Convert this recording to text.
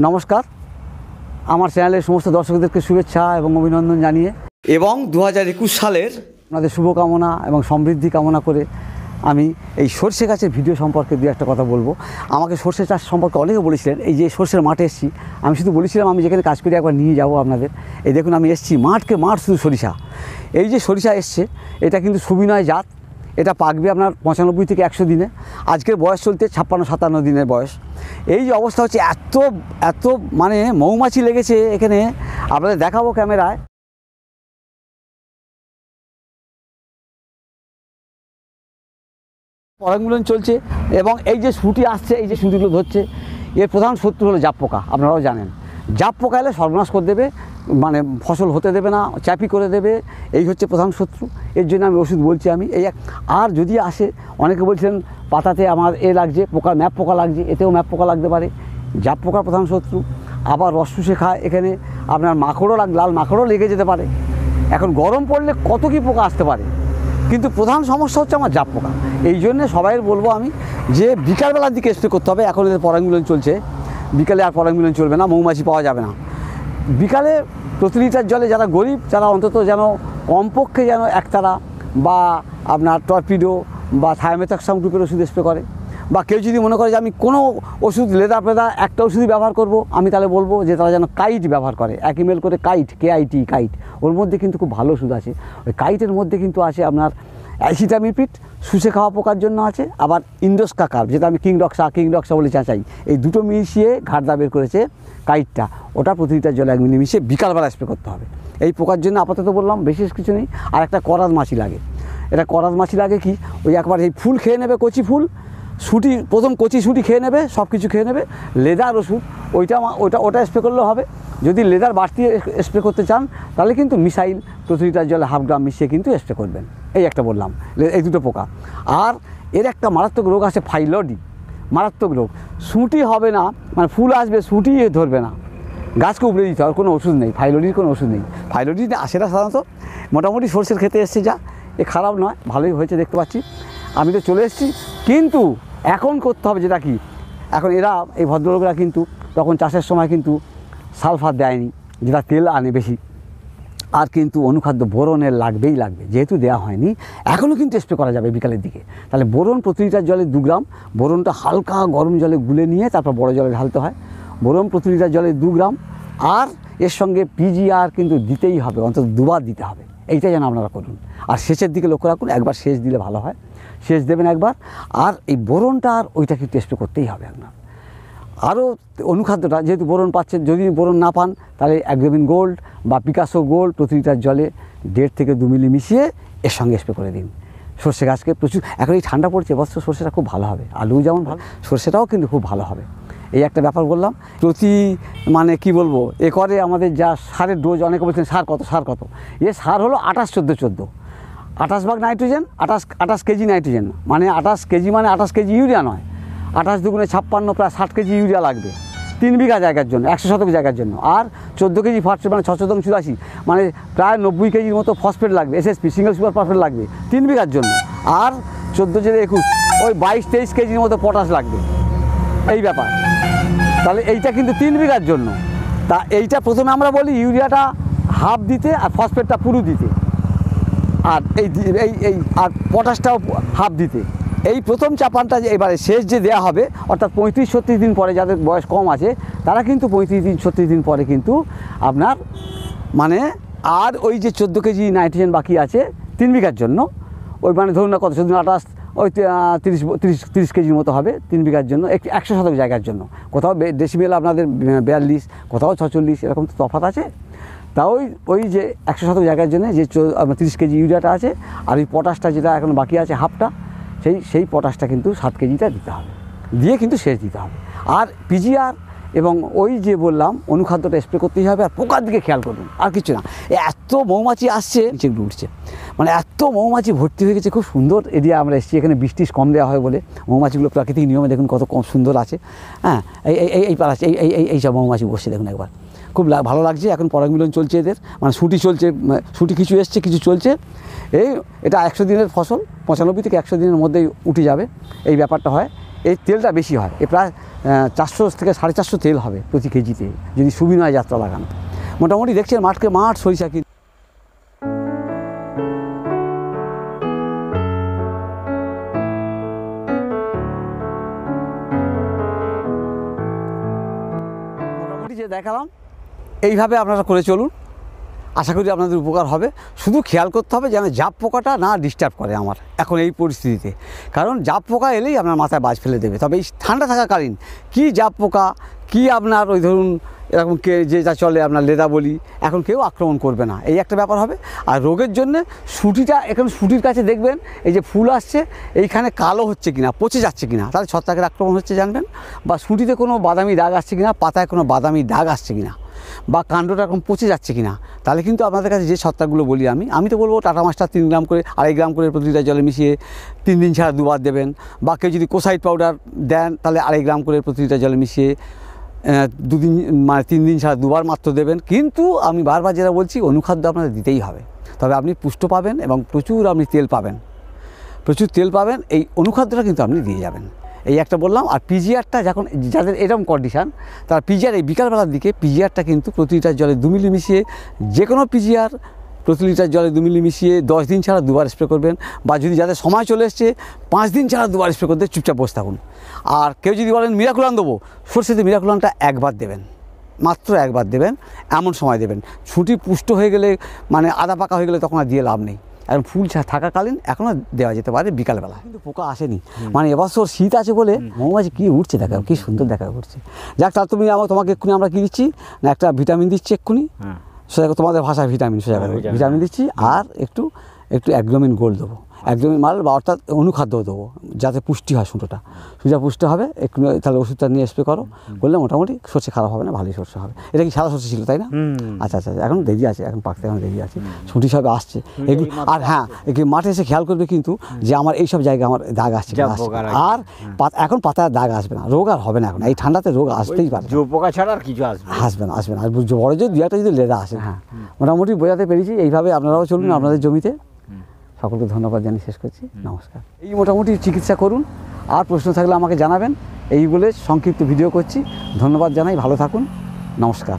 नमस्कार आमार चैनल समस्त दर्शक के शुभेच्छा और अभिनंदन जानिए एवं 2021 सालेर आपनादेर शुभकामना और समृद्धि कामना करे आमी এই সরষে গাছের ভিডিও সম্পর্কে দুই একটা কথা বলবো। আমাকে সরষে চাষ সম্পর্কে অনেকে বলেছিলেন, এই যে সরষের মাঠে এসেছি আমি, শুধু বলেছিলাম আমি যেখানে কাজ করি একবার নিয়ে যাব আপনাদের। এই দেখুন আমি এসেছি মাঠকে মাঠ শুধু সরিষা। এই যে সরিষা এসছে এটা কিন্তু সুবিনয় জাত, এটা পাকবে আপনার 95 থেকে 100 দিনে। আজকের বয়স চলতে 56-57 দিনের বয়স। এই যে অবস্থা হচ্ছে এত এত মানে মৌমাছি লেগেছে এখানে, আপনাদের দেখাবো ক্যামেরায়। পরাগমিলন চলছে এবং এই যে সুটি আসছে, এই যে সুটিগুলো ধরছে, এর প্রধান শত্রু হলো জাপ পোকা। আপনারাও জানেন জাপ পোকা এলে সর্বনাশ করে দেবে, মানে ফসল হতে দেবে না, চাপি করে দেবে। এই হচ্ছে প্রধান শত্রু, এর জন্য আমি ওষুধ বলছি আমি এই এক। আর যদি আসে, অনেকে বলছিলেন পাতাতে আমার এ লাগছে পোকা, ম্যাপ পোকা লাগছে, এতেও ম্যাপ পোকা লাগতে পারে। জাপ পোকার প্রধান শত্রু। আবার রস চুষে খায়, এখানে আপনার মাকড়ও লাল মাকড়ও লেগে যেতে পারে। এখন গরম পড়লে কত কী পোকা আসতে পারে, কিন্তু প্রধান সমস্যা হচ্ছে আমার জাপ পোকা। এই জন্য সবাই বলবো আমি যে বিকালবেলার দিকে স্প্রে করতে হবে। এখন এদের পরাগমিলন চলছে, বিকালে আর পরাগমিলন চলবে না, মৌমাছি পাওয়া যাবে না। বিকালে প্রতি লিটার জলে যারা গরিব তারা অন্তত যেন কমপক্ষে যেন একতারা বা আপনার টর্পিডো বা থায়ামেথাক্সাম গ্রুপের ওষুধ স্প্রে করে। বা কেউ যদি মনে করে যে আমি কোনো ওষুধ লেদা পেদা একটা ওষুধই ব্যবহার করব, আমি তাহলে বলবো যে তারা যেন কাইট ব্যবহার করে। 1 ml করে কাইট, KIT কাইট, ওর মধ্যে কিন্তু খুব ভালো ওষুধ আছে। ওই কাইটের মধ্যে কিন্তু আছে আপনার অ্যাসিটামিপিড, শুষে খাওয়া পোকার জন্য আছে, আবার ইন্ডোস্কা কার্প, যেটা আমি কিংডক্সা বলে চাঁচাই, এই দুটো মিশিয়ে ঘাটদা বের করেছে কাইটটা। ওটা প্রতি লিটার জলে 1 ml মিশিয়ে বিকালবেলা স্প্রে করতে হবে। এই পোকার জন্য আপাতত বললাম, বিশেষ কিছু নেই। আর একটা করাত মাছি লাগে, এটা করাত মাছি লাগে কি, ওই একবার এই ফুল খেয়ে নেবে, কচি ফুল শুটি, প্রথম কচি শুটি খেয়ে নেবে, সব কিছু খেয়ে নেবে। লেদার ওষুধ ওটা স্প্রে করলেও হবে। যদি লেদার বাড়তি স্প্রে করতে চান তাহলে কিন্তু মিসাইল প্রতি লিটার জলে ½ গ্রাম মিশিয়ে কিন্তু স্প্রে করবেন। এই একটা বললাম এই দুটো পোকা। আর এর একটা মারাত্মক রোগ আছে ফাইলডি, মারাত্মক রোগ। শুঁটি হবে না, মানে ফুল আসবে শুঁটি ধরবে না, গাছকে উপড়ে দিতে হবে। কোনো ওষুধ নেই, ফাইলডির কোনো ওষুধ নেই। ফাইলডি আসে না সাধারণত, মোটামুটি সরষের খেতে এসছে যা, এ খারাপ নয়, ভালোই হয়েছে দেখতে পাচ্ছি। আমি তো চলে এসেছি, কিন্তু এখন করতে হবে যেটা কি, এখন এরা এই ভদ্রলোকরা কিন্তু তখন চাষের সময় কিন্তু সালফার দেয়নি, যেটা তেল আনে বেশি। আর কিন্তু অনুখাদ্য বোরনের লাগবেই লাগবে, যেহেতু দেওয়া হয়নি এখনও কিন্তু স্প্রে করা যাবে বিকালের দিকে। তাহলে বোরন প্রতি লিটার জলে 2 গ্রাম, বোরনটা হালকা গরম জলে গুলে নিয়ে তারপর বড় জলে ঢালতে হয়। বোরন প্রতি লিটার জলে 2 গ্রাম। আর এর সঙ্গে PGR কিন্তু দিতেই হবে, অন্তত 2 বার দিতে হবে। এইটা যেন আপনারা করুন। আর সেচের দিকে লক্ষ্য রাখুন, একবার সেচ দিলে ভালো হয়, সেচ দেবেন একবার। আর এই বোরনটা আর ওইটা কিন্তু স্প্রে করতেই হবে আপনার। আরও অনুখাদ্যটা যেহেতু বোরন পাচ্ছেন, যদি বোরন না পান তাহলে অ্যাগ্রেভিন গোল্ড বা পিকাসো গোল্ড প্রতি লিটার জলে 1.5 থেকে 2 ml মিশিয়ে এর সঙ্গে স্প্রে করে দিন। সর্ষে গাছকে প্রচুর, এখন এই ঠান্ডা পড়ছে এবছর সর্ষেটা খুব ভালো হবে, আলু যেমন ভালো সর্ষেটাও কিন্তু খুব ভালো হবে। এই একটা ব্যাপার বললাম। প্রতি মানে কি বলবো, একরে আমাদের যা সারের ডোজ, অনেকে বলছেন সার কত সার কত, এ সার হলো 28-14-14, 28 ভাগ নাইট্রোজেন, 28 কেজি নাইট্রোজেন, মানে 28 কেজি, মানে 28 কেজি ইউরিয়া নয়, 28 দুগুণে 56, প্রায় 60 কেজি ইউরিয়া লাগবে 3 বিঘা জায়গার জন্য, 100 শতক জায়গার জন্য। আর 14 কেজি ফসফেট, মানে 6/84, মানে প্রায় 90 কেজির মতো ফসফেট লাগবে, SSP সিঙ্গেল সুপার ফসফেট লাগবে 3 বিঘার জন্য। আর 14-21 ওই 22-23 কেজির মতো পটাশ লাগবে। এই ব্যাপার। তাহলে এইটা কিন্তু 3 বিঘার জন্য। তা এইটা প্রথমে আমরা বলি ইউরিয়াটা হাফ দিতে আর ফসফেটটা পুরো দিতে, আর এই আর পটাশটাও হাফ দিতে। এই প্রথম চাপানটা যে এবারে শেষ যে দেওয়া হবে, অর্থাৎ 35-36 দিন পরে, যাদের বয়স কম আছে তারা কিন্তু 35-36 দিন পরে কিন্তু আপনার মানে আর ওই যে 14 কেজি নাইট্রোজেন বাকি আছে 3 বিঘার জন্য, ওই মানে ধরুন না কত 14-28, ওই 30 কেজির মতো হবে 3 বিঘার জন্য, 100 শতক জায়গার জন্য। কোথাও ডেসিমেল আপনাদের 42, কোথাও 46, এরকম তো তফাৎ আছে। তা ওই যে 100 শতক জায়গার জন্য যে 30 কেজি ইউরিয়াটা আছে আর ওই পটাশটা যেটা এখন বাকি আছে হাফটা, সেই পটাশটা কিন্তু 7 কেজিটা দিতে হবে, দিয়ে কিন্তু সেচ দিতে হবে। আর PGR এবং ওই যে বললাম অনুখাদ্যটা স্প্রে করতেই হবে। আর পোকার দিকে খেয়াল করুন, আর কিছু না। এত মৌমাছি আসছে, নিচেগুলো উঠছে, মানে এত মৌমাছি ভর্তি হয়ে গেছে। খুব সুন্দর এরিয়া আমরা এসেছি, এখানে বৃষ্টি কম দেওয়া হয় বলে মৌমাছিগুলো প্রাকৃতিক নিয়মে দেখুন কত কম সুন্দর আছে। হ্যাঁ, এই পার আছে, এইসব মৌমাছি বসছে দেখুন একবার, খুব ভালো লাগছে। এখন পরাগমিলন চলছে এদের, মানে শুটি চলছে, শুটি কিছু এসছে কিছু চলছে। এটা 100 দিনের ফসল, 95 থেকে 100 দিনের মধ্যেই উঠে যাবে, এই ব্যাপারটা হয়। এই তেলটা বেশি হয়, এ প্রায় 400 থেকে 450 তেল হবে প্রতি কেজিতে যদি সুবিনয় যাত্রা লাগান। মোটামুটি দেখছেন মাঠকে মাঠ সরিষা কিন্তু মোটামুটি যে দেখালাম এইভাবে আপনারা করে চলুন, আশা করি আপনাদের উপকার হবে। শুধু খেয়াল করতে হবে যেন জাপ পোকাটা না ডিস্টার্ব করে আমার এখন এই পরিস্থিতিতে, কারণ জাপ পোকা এলেই আপনার মাথায় বাজ ফেলে দেবে। তবে এই ঠান্ডা থাকাকালীন কি জাপ পোকা কি আপনার ওই ধরুন এরকম যেটা চলে আপনার লেদা বলি, এখন কেউ আক্রমণ করবে না, এই একটা ব্যাপার হবে। আর রোগের জন্যে শুঁটিটা এখন শুঁটির কাছে দেখবেন এই যে ফুল আসছে এইখানে কালো হচ্ছে কিনা, পচে যাচ্ছে কিনা, তাহলে ছত্রাকের আক্রমণ হচ্ছে জানবেন, বা শুঁটিতে কোনো বাদামি দাগ আসছে কিনা, পাতায় কোনো বাদামি দাগ আসছে কিনা, বা কাণ্ডটা এরকম পচে যাচ্ছে কিনা, তাহলে কিন্তু আপনাদের কাছে যে ছত্রাকগুলো বলি আমি তো বলবো টাটা মাছটা 3 গ্রাম করে 2.5 গ্রাম করে প্রতিটা জলে মিশিয়ে 3 দিন ছাড়া 2 বার দেবেন, বা কেউ যদি কোসাইড পাউডার দেন তাহলে 2.5 গ্রাম করে প্রতিটা জলে মিশিয়ে 2 দিন মানে 3 দিন ছাড়া 2 বার মাত্র দেবেন। কিন্তু আমি বারবার যেটা বলছি অনুখাদ্য আপনাদের দিতেই হবে, তবে আপনি পুষ্ট পাবেন এবং প্রচুর আপনি তেল পাবেন, প্রচুর তেল পাবেন, এই অনুখাদ্যটা কিন্তু আপনি দিয়ে যাবেন, এই একটা বললাম। আর পিজিআরটা যখন যাদের এরকম কন্ডিশান তারা পিজিআর এই বিকালবেলার দিকে পিজিআরটা কিন্তু প্রতি লিটার জলে 2 মিলি মিশিয়ে, যে কোনো পিজিআর প্রতি লিটার জলে 2 মিলি মিশিয়ে 10 দিন ছাড়া 2 বার স্প্রে করবেন, বা যদি যাদের সময় চলে এসছে 5 দিন ছাড়া 2 বার স্প্রে করতে চুপচাপ বসে থাকুন। আর কেউ যদি বলেন মিরাকুলান দেবো, সরষেতে মিরাকুলানটা 1 বার দেবেন, মাত্র 1 বার দেবেন, এমন সময় দেবেন। ছুটি পুষ্ট হয়ে গেলে মানে আদা পাকা হয়ে গেলে তখন আর দিয়ে লাভ নেই, এখন ফুল থাকাকালীন এখনও দেওয়া যেতে পারে বিকালবেলা। কিন্তু পোকা আসেনি মানে এবছর শীত আছে বলে মৌমাছি কী উঠছে দেখা, কী সুন্দর দেখা উঠছে। যাক তাহলে তুমি আমার তোমাকে এক্ষুনি আমরা কী দিচ্ছি না একটা ভিটামিন দিচ্ছি এক্ষুনি, সোজা তোমাদের ভাষায় ভিটামিন, সোজা ভিটামিন দিচ্ছি, আর একটু একটু অ্যাগ্লোমিন গোল্ড দেবো, অ্যাগ্লোমিন মাল বা অর্থাৎ অনুখাদ্য দেবো যাতে পুষ্টি হয়, সুতোটা সোজা পুষ্টি হবে একটু। তাহলে ওষুধটা নিয়ে স্প্রে করো, করলে মোটামুটি সর্ষে খারাপ হবে না, ভালোই সর্ষে হবে। এটা কি সাদা সর্ষে ছিল তাই না? আচ্ছা আচ্ছা, এখন দেরি আছে, এখন পাকতে এখন দেরি আছে, ছুটি সবে আসছে এগুলো। আর হ্যাঁ মাঠে এসে খেয়াল করবে কিন্তু যে আমার এইসব জায়গায় আমার দাগ আসছে, আর এখন পাতায় দাগ আসবে না, রোগ আর হবে না এখন, এই ঠান্ডাতে রোগ আসতেই পারে, পোকা ছাড়া আর কিছু আসবে না, আসবে না। আর বড় যে দু একটা যদি লেদা আসে, হ্যাঁ মোটামুটি বোঝাতে পেরেছি। এইভাবে আপনারাও চলুন আপনাদের জমিতে। সকলকে ধন্যবাদ জানিয়ে শেষ করছি, নমস্কার। এই মোটামুটি চিকিৎসা করুন, আর প্রশ্ন থাকলে আমাকে জানাবেন, এই বলে সংক্ষিপ্ত ভিডিও করছি। ধন্যবাদ জানাই, ভালো থাকুন, নমস্কার।